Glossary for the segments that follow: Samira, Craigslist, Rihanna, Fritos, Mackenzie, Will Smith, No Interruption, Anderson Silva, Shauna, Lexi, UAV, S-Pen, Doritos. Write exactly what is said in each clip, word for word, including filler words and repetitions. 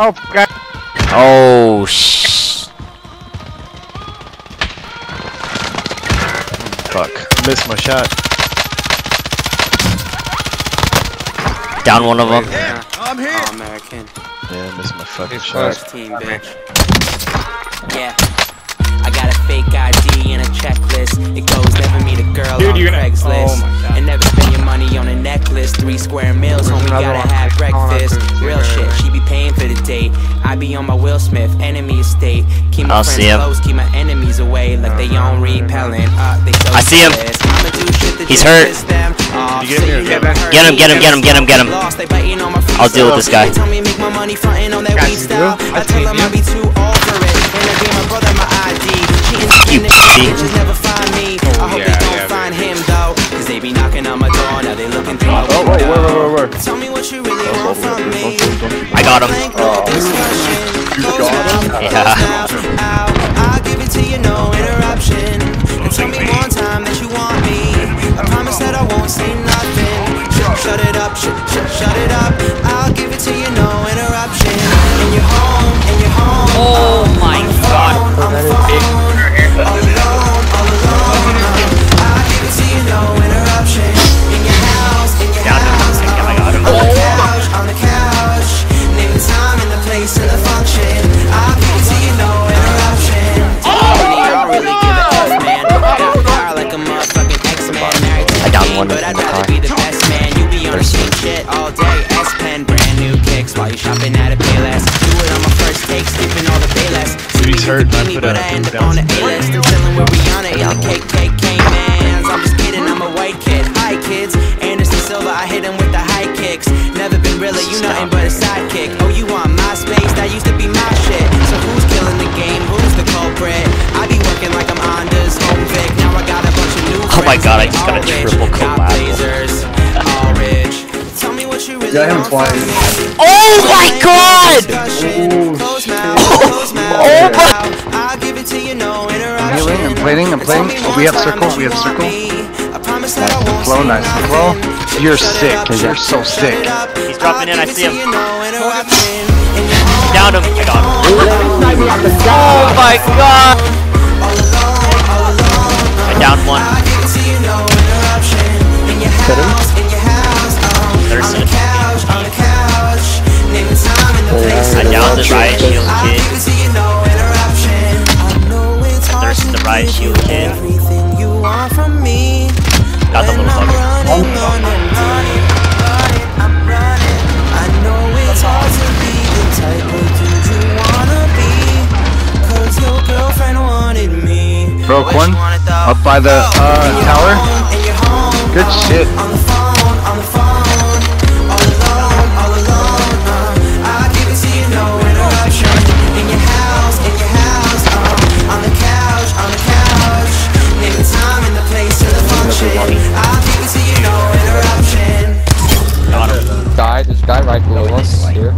Oh god. Oh sh. Fuck. Missed my shot. Down one of them. Yeah, I'm here. Oh man, I can't. Yeah, missed my fucking shot. First team, bitch. Yeah. I got a fake I D and a checklist. It goes never meet a girl Dude, on you're Craigslist. Gonna... Oh my God. And never spend your money on a necklace. Three square meals, homie, gotta have breakfast. Real shit, she be paying for the date. I be on my Will Smith, enemy estate. Keep my friends close, keep my enemies away. Like they on repelling. Uh, they I see him. He's hurt. Uh, you get, so you get, hurt. get him, get him, get him, get him, get him. I'll deal with this guy. I tell them I be too old for it. You pussy. Oh, yeah, yeah, I got him. Oh. You got him? Yeah. I'll give it to you, no interruption. And tell me one time that you want me. I promise that I won't say nothing. Shut it up, shut, shut, shut it up. I'll give it to you, no interruption. And you're home, and you're home. Oh my god. Oh, that is big. But I'd rather be the best man. You be on the same shit all day. S-Pen, brand new kicks while you shopping at a Payless. Do it on my first take, sleeping all the Payless. He's hurt, I put out a two thousand. Still chilling with Rihanna in the K K K mans. I'm just kidding, I'm a white kid. Hi kids, Anderson Silva, I hit him with the high kicks. Never been really, you nothing but a sidekick. Oh, you on my space, that used to be my shit. So who's killing the game, who's the culprit? I be working like I'm Anders home Vic. Now I got a bunch of new friends. Oh my god, I just got a triple kill. Yeah, I am flying. Oh my god! Oh, shit. Oh my! I'm healing, I'm plating, I'm playing. Oh, we have circle, we have circle. Nice, the flow, nice, the flow. You're sick, you're so sick. He's dropping in, I see him. Down him, I got him. Oh my god! I downed one. Hit him. I downed the riot shield kid. I thirsted the riot shield kid. Got the little fucker. Oh, that's awesome. Broke one. Up by the uh, tower. Good shit. Guy right below us here.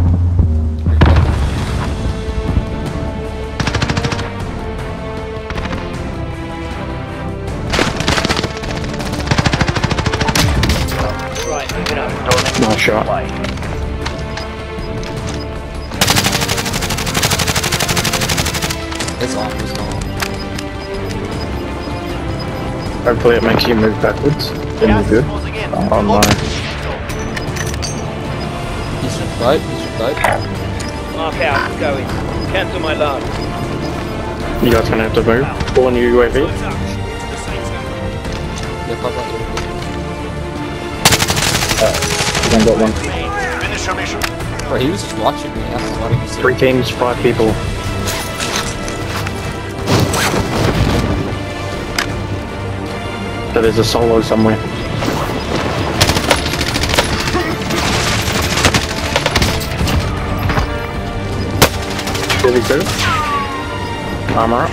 Right, moving up. Nice shot. It's off, it's off. Hopefully it makes you move backwards. Then you're good. I'm online. Right, you should die. Mark out, going. Cancel my last. You guys gonna have to move. All on your U A V. Yeah, pop up. Alright, we got one. Finish your mission. Bro, he was just watching me. That's what he was doing. Three teams, five people. So there's a solo somewhere. Armor up.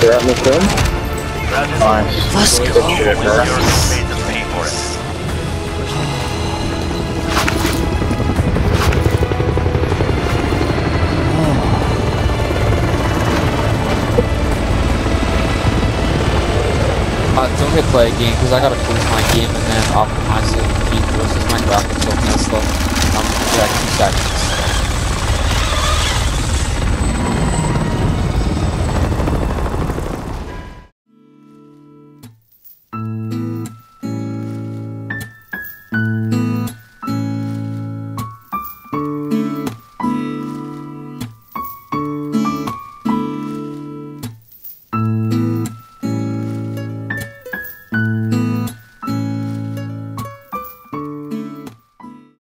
They're out in the film. Nice. Let's go. Uh, don't get play a game because I gotta close my game and then optimize it. This is my graphics so messed up. I'm projecting seconds.